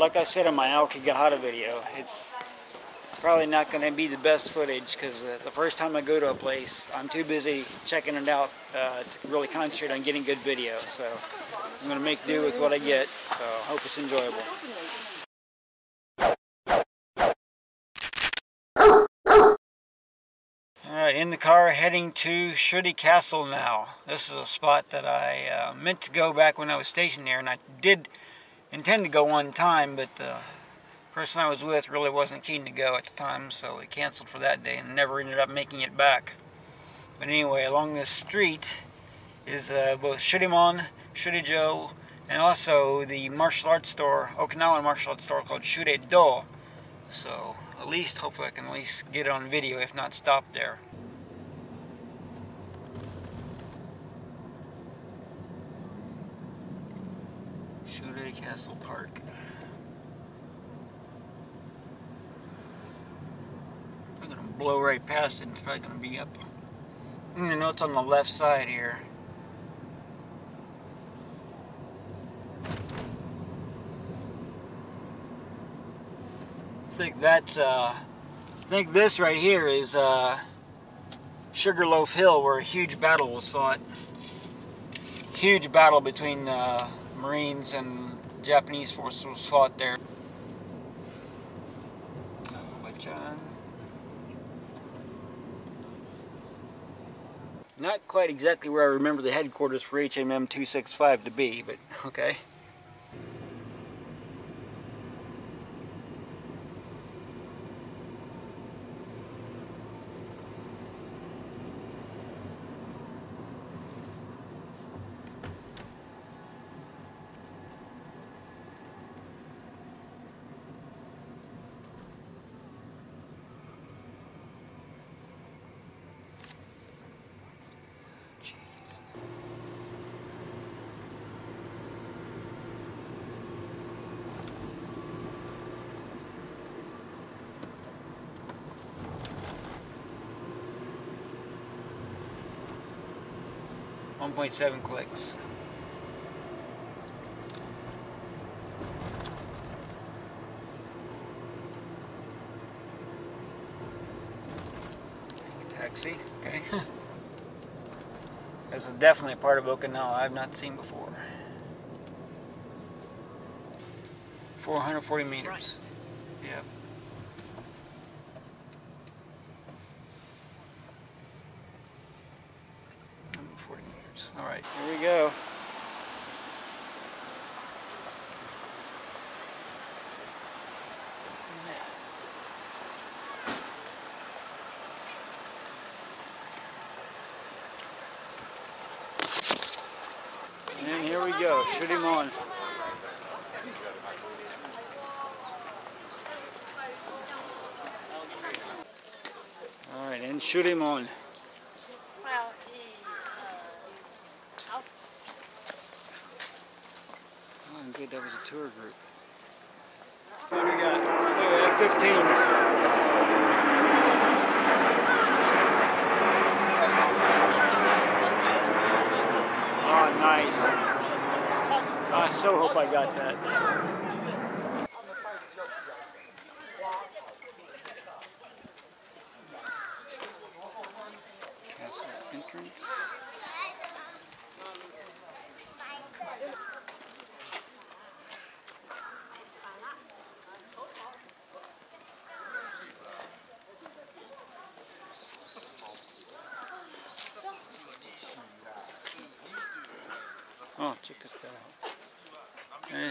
like I said in my Alcagajada video, it's probably not going to be the best footage because the first time I go to a place, I'm too busy checking it out to really concentrate on getting good video. So I'm going to make do with what I get, so I hope it's enjoyable. Alright, in the car heading to Shuri Castle now. This is a spot that I meant to go back when I was stationed there, and I did intend to go one time, but the person I was with really wasn't keen to go at the time, so we canceled for that day and never ended up making it back. But anyway, along this street is both Shureimon, Shurijō, and also the martial arts store, Okinawan martial arts store called Shureido. So at least, hopefully I can at least get it on video, if not stop there. Shuri Castle Park. I'm gonna blow right past it, it's probably gonna be up. You know, it's on the left side here. I think that's I think this right here is Sugarloaf Hill, where a huge battle was fought. Huge battle between Marines and Japanese forces was fought there. Not quite exactly where I remember the headquarters for HMM-265 to be, but okay. .7 clicks. Taxi, okay. This is definitely a part of Okinawa I've not seen before. 440 meters. Right. Yep. Alright, here we go. And here we go, shoot him on. Alright, and shoot him on. That was a tour group. What do we got? F-15s. Oh, nice. I so hope I got that. Oh, check this out. Hey.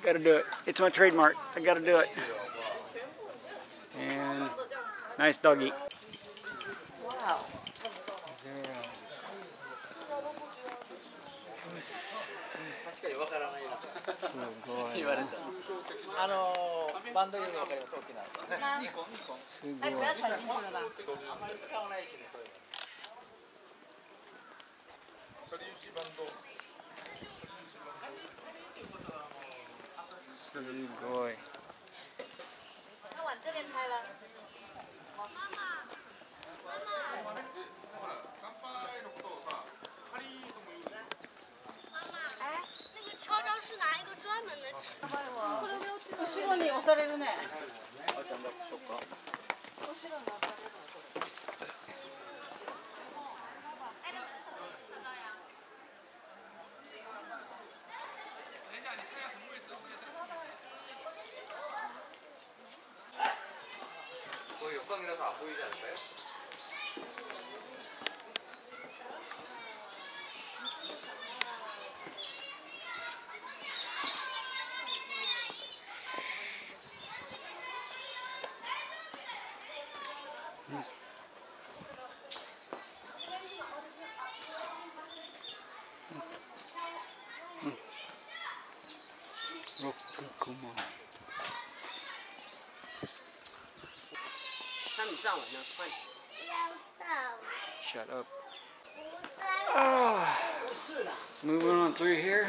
Gotta do it. It's my trademark. I gotta do it. And nice doggy. Wow.すごい。後ろに押されるね。옆광이라 다 안 보이지 않을까요? Shut up. Moving on through here.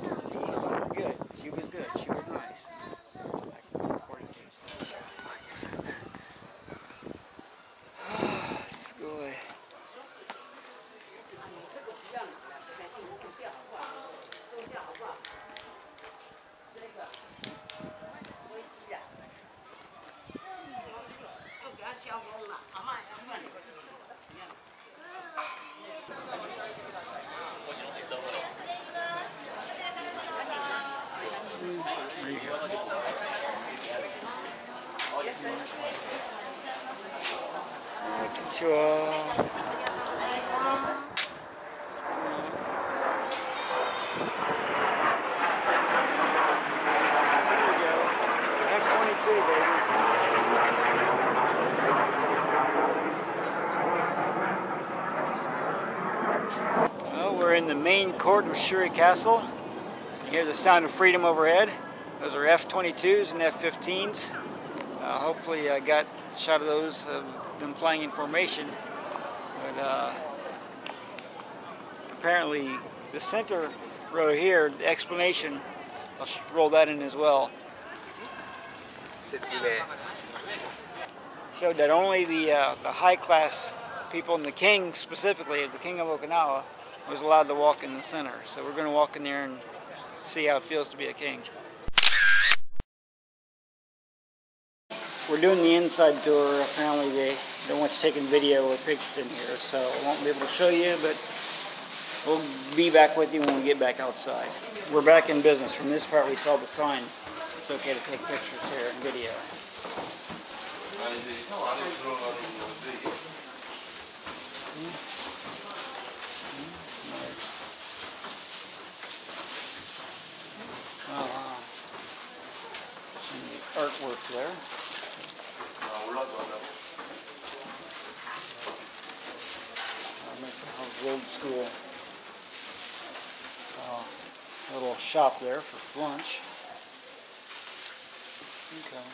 Good. She was good. She was nice. Court of Shuri Castle. You hear the sound of freedom overhead. Those are F-22s and F-15s. Hopefully I got a shot of those, them flying in formation. But apparently the center row here, the explanation, I'll roll that in as well. Showed that only the high class people, and the king specifically, the king of Okinawa, was allowed to walk in the center. So we're going to walk in there and see how it feels to be a king. We're doing the inside tour. Apparently they don't want you taking video with pictures in here, so I won't be able to show you, but we'll be back with you when we get back outside. We're back in business. From this part we saw the sign. It's okay to take pictures here and video. Artwork there. Old school little shop there for lunch. Okay.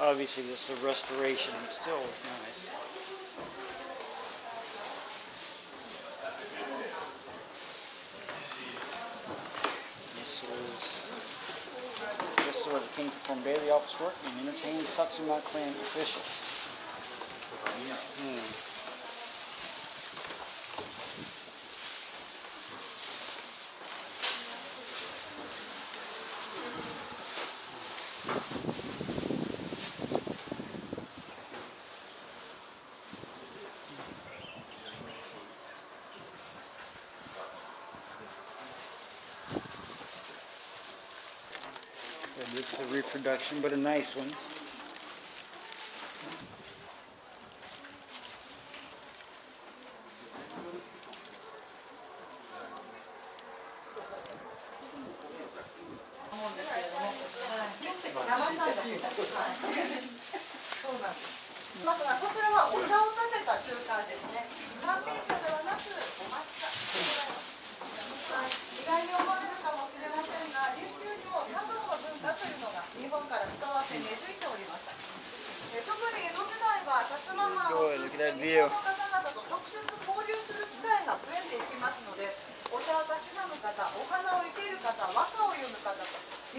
Obviously this is a restoration, and still it's nice. This is where the king performed daily office work and entertained Satsuma clan officials. It's a reproduction, but a nice one. しますが、こちらはお茶を立てた空間ですね。パンケーキではなくお抹茶でございます。意外に思われるかもしれませんが、琉球にも茶道の文化というのが日本から伝わって根付いておりました。特に江戸時代は薩摩藩を通じて日本の方々と直接交流する機会が増えていきますので、お茶をたしなむ方、お花を生ける方、和歌を詠む方と、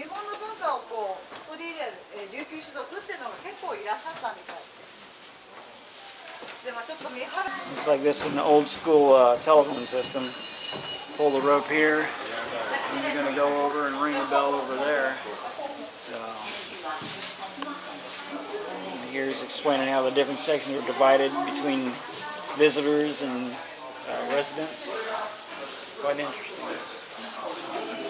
日本の文化をこう取り入れる琉球種族っていうのが結構いらっしゃったみたいです。で、まあちょっと見張る。It's like this in the old school telephone system. Pull the rope here, and you're going to go over and ring the bell over there. So here's explaining how the different sections are divided between visitors and residents. Quite interesting.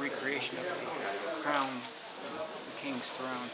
Recreation of the crown, the king's throne.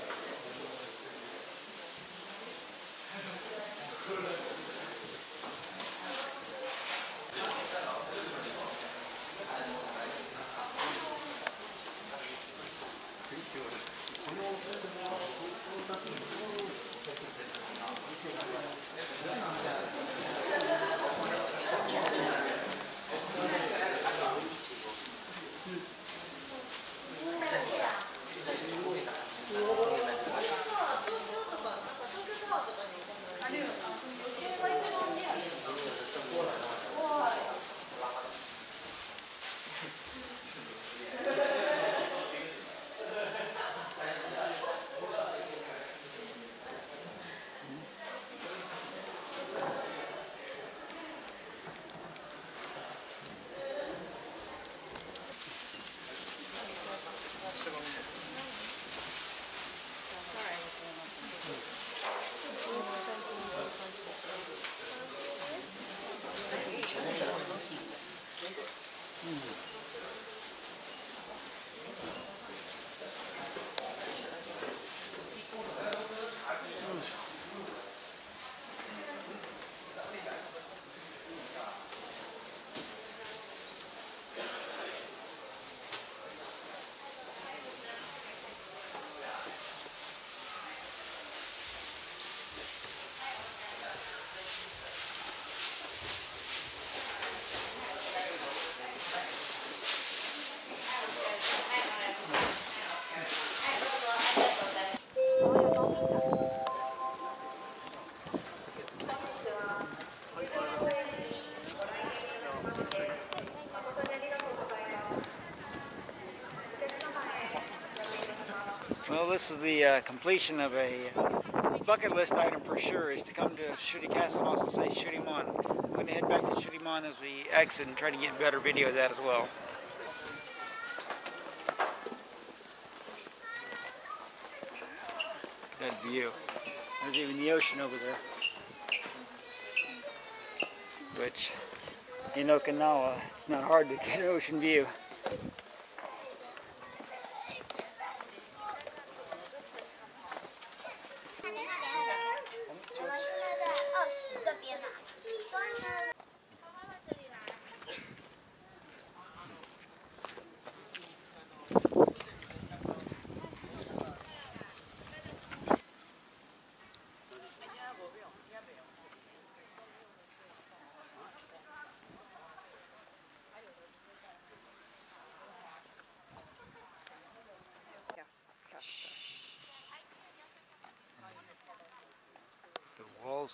Well, this is the completion of a bucket list item for sure, is to come to Shuri Castle, also say Shureimon. I'm going to head back to Shureimon as we exit and try to get better video of that as well. Good view. There's even the ocean over there. Which, in Okinawa, it's not hard to get an ocean view.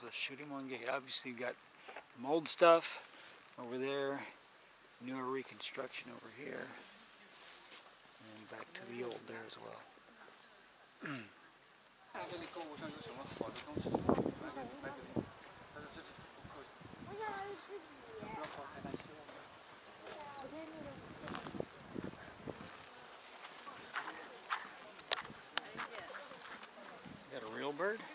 The Shureimon gate. Obviously, you've got some old stuff over there, newer reconstruction over here. and back to the old there as well. Is that a real bird? Real.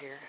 Here.